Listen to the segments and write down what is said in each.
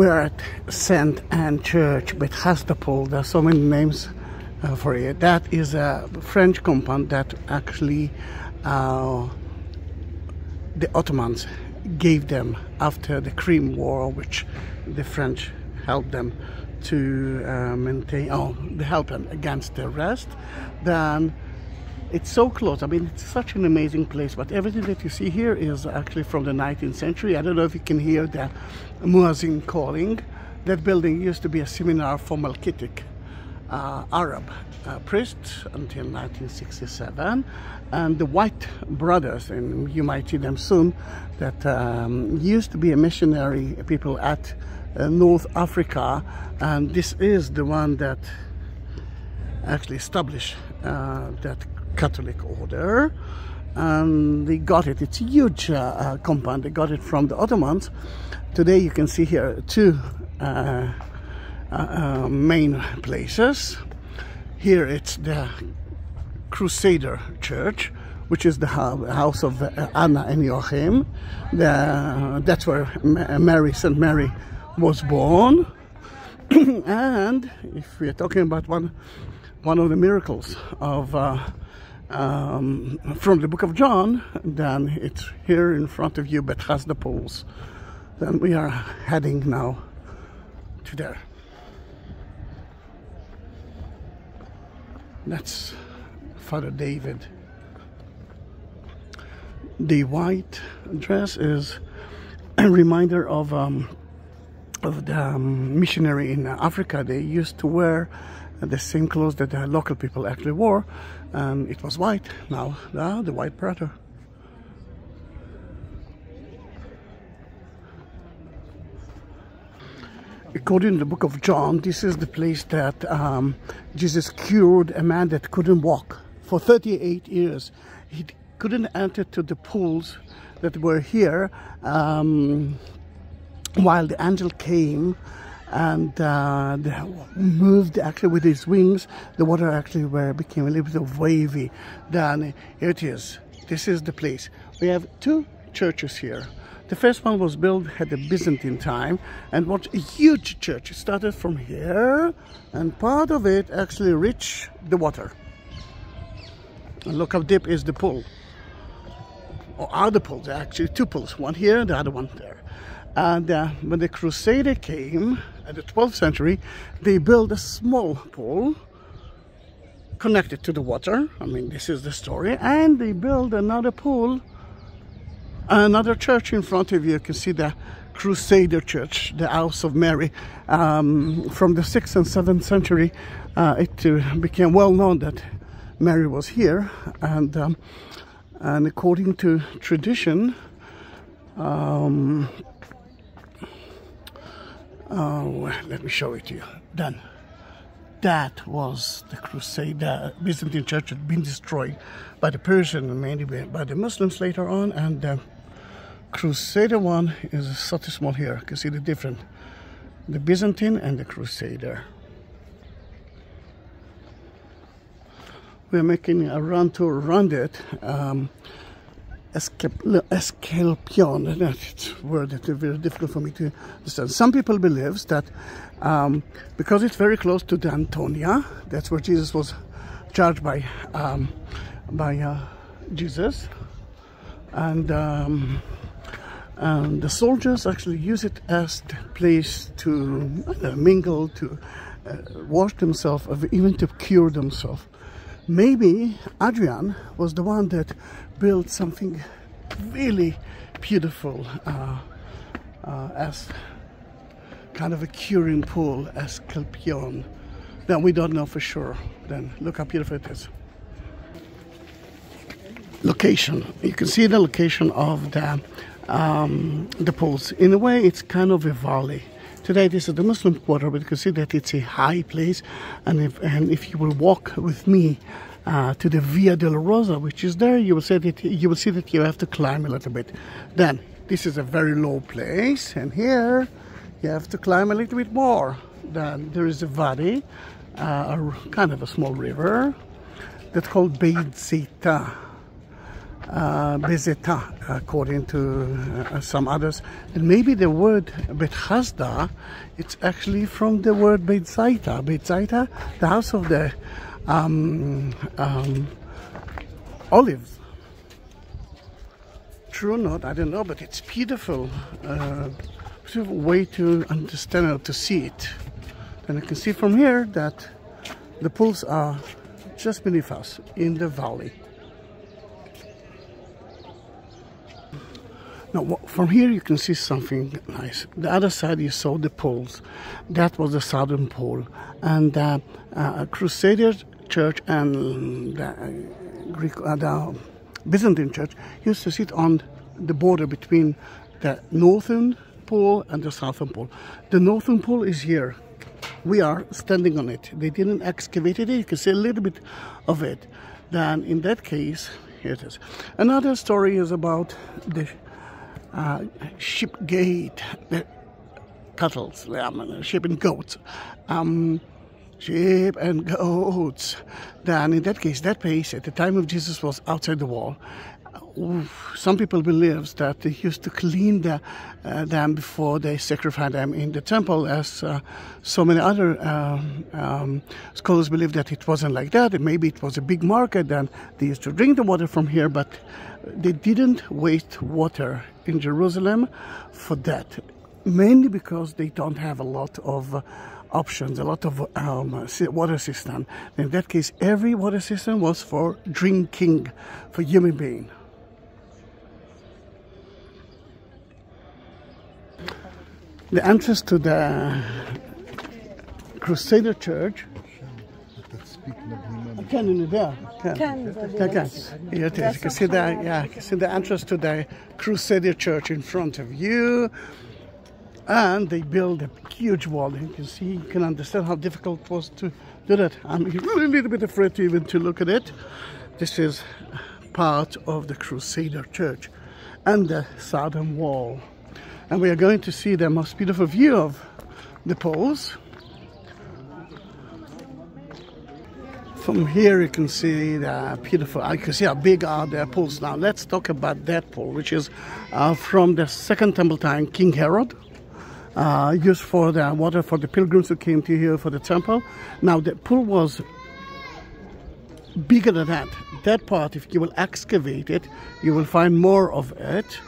We are at Saint Anne Church, but Hastapol, there are so many names for it. That is a French compound that actually the Ottomans gave them after the Crimea War, which the French helped them to maintain, they helped them against the rest. Then it's so close. I mean, it's such an amazing place, but everything that you see here is actually from the 19th century. I don't know if you can hear the muezzin calling. That building used to be a seminar for Melkitic Arab priests until 1967, and the White Brothers, and you might see them soon, that used to be a missionary people at North Africa, and this is the one that actually established that Catholic order, and they got it. It's a huge compound. They got it from the Ottomans. Today you can see here two main places. Here it's the Crusader Church, which is the house of Anna and Joachim. That's where Mary, St. Mary, was born. And if we're talking about one of the miracles of from the Book of John, then it's here in front of you, Bethesda Pools. Then we are heading now to there. That's Father David. The white dress is a reminder of the missionary in Africa. They used to wear the same clothes that the local people actually wore, and it was white. Now the White Brother. According to the Book of John, this is the place that Jesus cured a man that couldn't walk for 38 years. He couldn't enter to the pools that were here while the angel came and moved actually with his wings. The water actually became a little bit of wavy. Then here it is. This is the place. We have two churches here. The first one was built at the Byzantine time, and was a huge church. It started from here, and part of it actually reached the water. And look how deep is the pool. Or are the pools, actually two pools, one here and the other one there. And when the Crusader came at the 12th century, they built a small pool connected to the water. I mean, this is the story. And they built another pool, another church in front of you. You can see the Crusader Church, the House of Mary. From the 6th and 7th century, it became well known that Mary was here. And according to tradition, let me show it to you. Done. That was the crusade. The Byzantine church had been destroyed by the Persian and mainly by the Muslims later on, and the Crusader one is such a small here. You can see the difference. The Byzantine and the Crusader. We are making a run to around it. Escalpion, that's a word that's very difficult for me to understand. Some people believe that because it's very close to the Antonia, that's where Jesus was charged by Jesus, and the soldiers actually use it as the place to mingle, to wash themselves, even to cure themselves. Maybe Adrian was the one that built something really beautiful as kind of a curing pool, Escalpion. Then we don't know for sure. Then look how beautiful it is. Location. You can see the location of the pools. In a way, it's kind of a valley. Today this is the Muslim Quarter, but you can see that it's a high place, and if you will walk with me to the Via Dolorosa, which is there, you will see that you have to climb a little bit. Then this is a very low place, and here you have to climb a little bit more. Then there is a valley, kind of a small river that's called Bezeta. Bezeta, according to some others. And maybe the word Bethesda, it's actually from the word Bezeta. Bezeta, the house of the olives. True or not, I don't know, but it's beautiful. Beautiful way to understand or to see it. And you can see from here that the pools are just beneath us in the valley. Now, from here you can see something nice. The other side you saw the poles. That was the southern pole. And the Crusader Church and the Byzantine Church used to sit on the border between the northern pole and the southern pole. The northern pole is here. We are standing on it. They didn't excavate it. You can see a little bit of it. Then, in that case, here it is. Another story is about the sheep gate, the cattle, sheep and goats. Sheep and goats. Then, in that case, that place at the time of Jesus was outside the wall. Some people believe that they used to clean them before they sacrificed them in the temple, as so many other scholars believe that it wasn't like that. Maybe it was a big market and they used to drink the water from here, but they didn't waste water in Jerusalem for that, mainly because they don't have a lot of options, a lot of water system. In that case, every water system was for drinking, for human being. The entrance to the Crusader Church. Here it is. You can see the, yeah, you can see the entrance to the Crusader Church in front of you. And they build a huge wall. You can see, you can understand how difficult it was to do that. I'm really a little bit afraid to even look at it. This is part of the Crusader Church and the southern wall. And we are going to see the most beautiful view of the poles. From here you can see the beautiful, you can see how big are the poles. Now let's talk about that pole, which is from the Second Temple time, King Herod, used for the water for the pilgrims who came to here for the temple. Now the pool was bigger than that. That part, if you will excavate it, you will find more of it.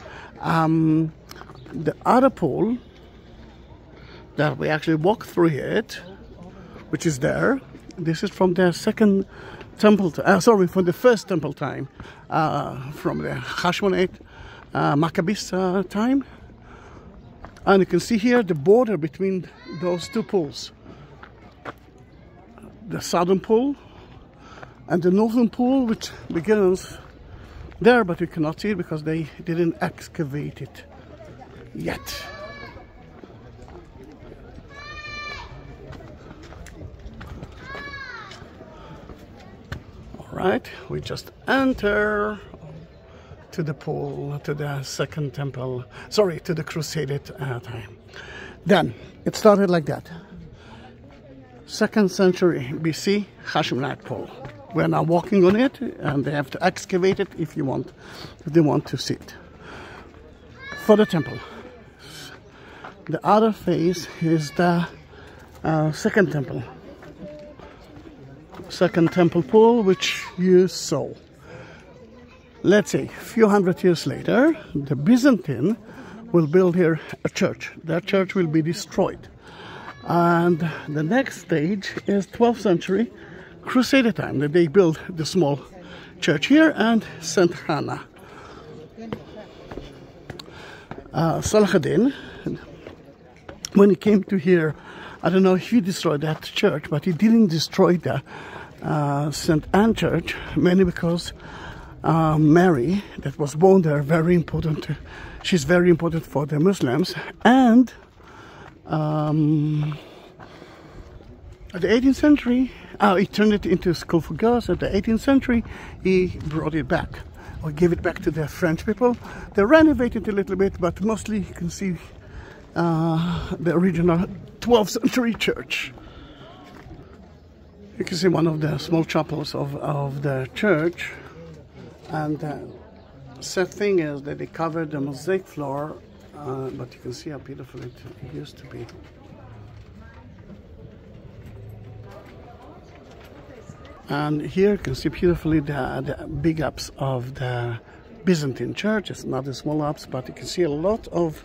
The other pool that we actually walked through it, which is there, this is from the Second Temple, sorry, from the First Temple time, from the Hashmonite Maccabees time. And you can see here the border between those two pools. The southern pool and the northern pool, which begins there, but you cannot see it because they didn't excavate it yet. All right, we just enter to the pool, to the Second Temple, sorry, to the Crusader time. Then it started like that. 2nd century BC, Hashemite pool. We're now walking on it, and they have to excavate it if you want, if they want to see it for the temple. The other phase is the Second Temple. Second Temple pool, which you saw. Let's say, a few hundred years later, the Byzantine will build here a church. That church will be destroyed. And the next stage is 12th century Crusader time, that they build the small church here and Saint Anne. Saladin, when he came to here, I don't know if he destroyed that church, but he didn't destroy the Saint Anne church, mainly because Mary, that was born there, very important. She's very important for the Muslims. And at the 18th century, he turned it into a school for girls. At the 18th century, he brought it back, or gave it back to the French people. They renovated a little bit, but mostly you can see the original 12th century church. You can see one of the small chapels of the church. And sad thing is that they covered the mosaic floor, but you can see how beautiful it used to be. And here you can see beautifully the big apse of the Byzantine church. It's not a small apse, but you can see a lot of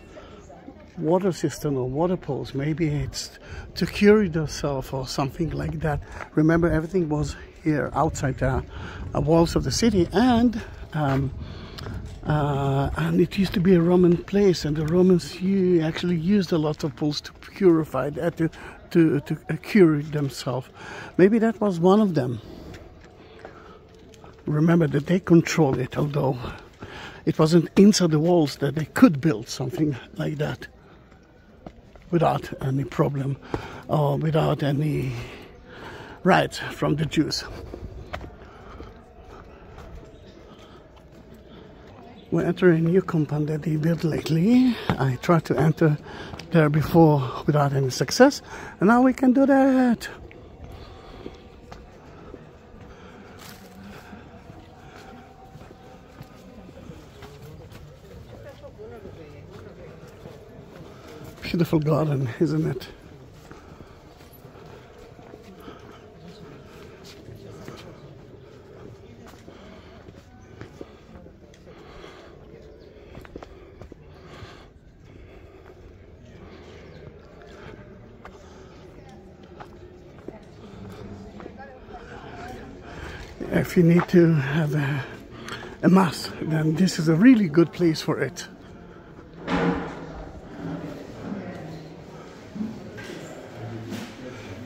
water cistern or water pools. Maybe it's to cure yourself or something like that. Remember, everything was here outside the walls of the city, and it used to be a Roman place, and the Romans actually used a lot of pools to purify that, to cure themselves. Maybe that was one of them. Remember that they controlled it, although it wasn't inside the walls that they could build something like that without any problem or without any rights from the Jews. We're entering a new compound that they built lately. I tried to enter there before without any success, and now we can do that. Beautiful garden, isn't it? If you need to have a mass, then this is a really good place for it.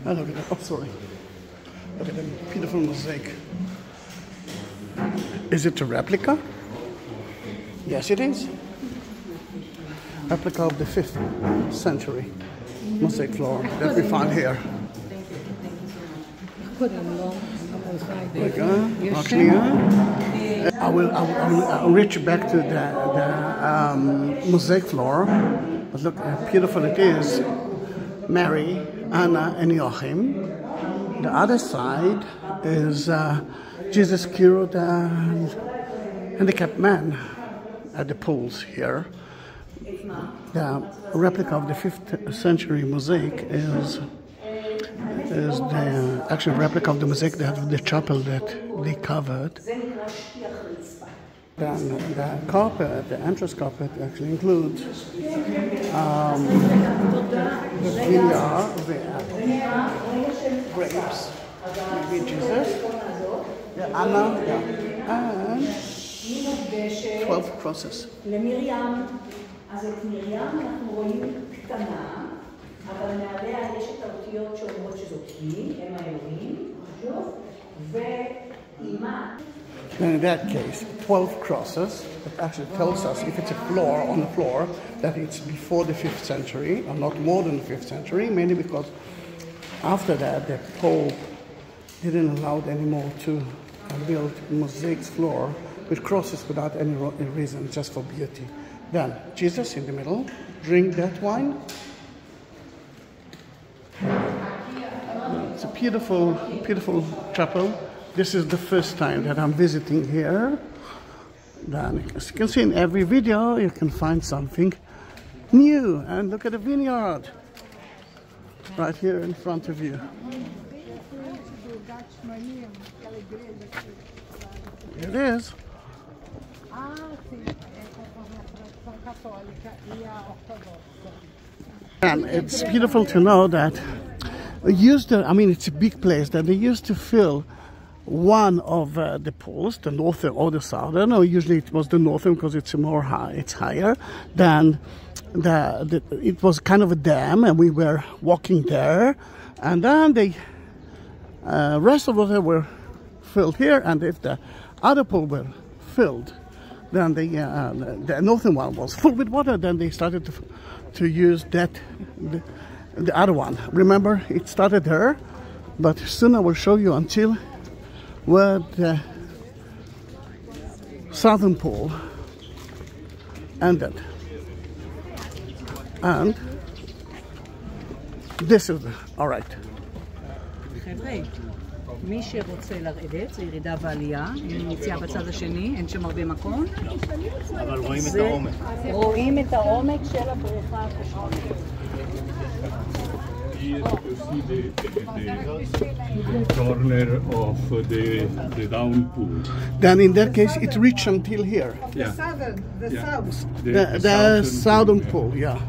Oh, look at that. Oh, sorry. Look at that beautiful mosaic. Is it a replica? Yes, it is. Replica of the 5th century mosaic floor that we found here. I'll reach back to the mosaic floor. But look how beautiful it is. Mary, Anna, and Joachim. The other side is Jesus cured a handicapped man at the pools here. The replica of the 5th century mosaic is the actual replica of the mosaic of the chapel that they covered. Then the carpet, the entrance carpet, actually includes the vineyard, grapes, maybe Jesus, Anna, and 12 crosses. In that case, 12 crosses, it actually tells us if it's a floor on the floor that it's before the 5th century or not more than the 5th century, mainly because after that the Pope didn't allow anymore to build mosaic floor with crosses without any reason, just for beauty. Then Jesus in the middle, drink that wine. It's a beautiful, beautiful chapel. This is the first time that I'm visiting here. Then, as you can see in every video, you can find something new. And look at the vineyard right here in front of you. Here it is. And it's beautiful to know that it's a big place that they used to fill one of the pools, the northern or the southern, or usually it was the northern because it's more high, it's higher than it was kind of a dam, and we were walking there, and then the rest of them were filled here, and if the other pool were filled, then the northern one was full with water, then they started to use the other one. Remember, it started there, but soon I will show you until where the southern pool ended. And this is all right. מי שרוצה לרדת, זה ירידה ועלייה, היא נמצאה בצד השני, אין שם הרבה מקום. אבל רואים את העומק. רואים את העומק של הבריכה הקשה. Here you see the corner of the down pool. Then in that case it reached until here. Yeah. The southern pool, yeah.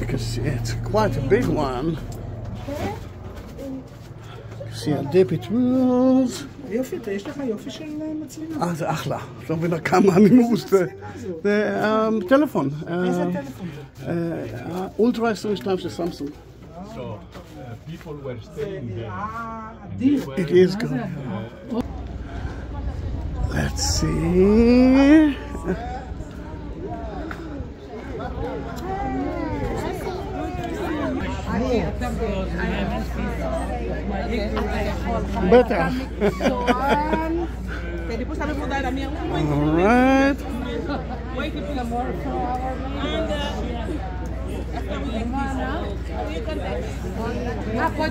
You can see it's quite a big one. You see how deep it was. יופי, אתה יש לך יופי של מצלמה. אה, זה אחלה. לא מבינה כמה אני מאוסת. זה טלפון. איזה טלפון? אולטרה 22 של סמסונג. זה אדיר. It is good. Let's see. Better. All right.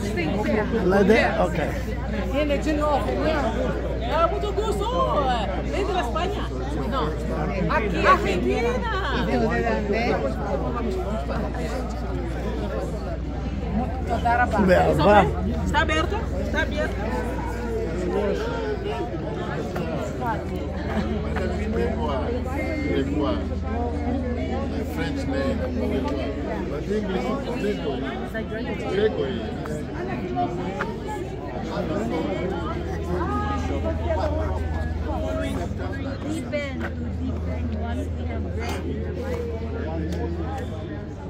Like that? Okay. It's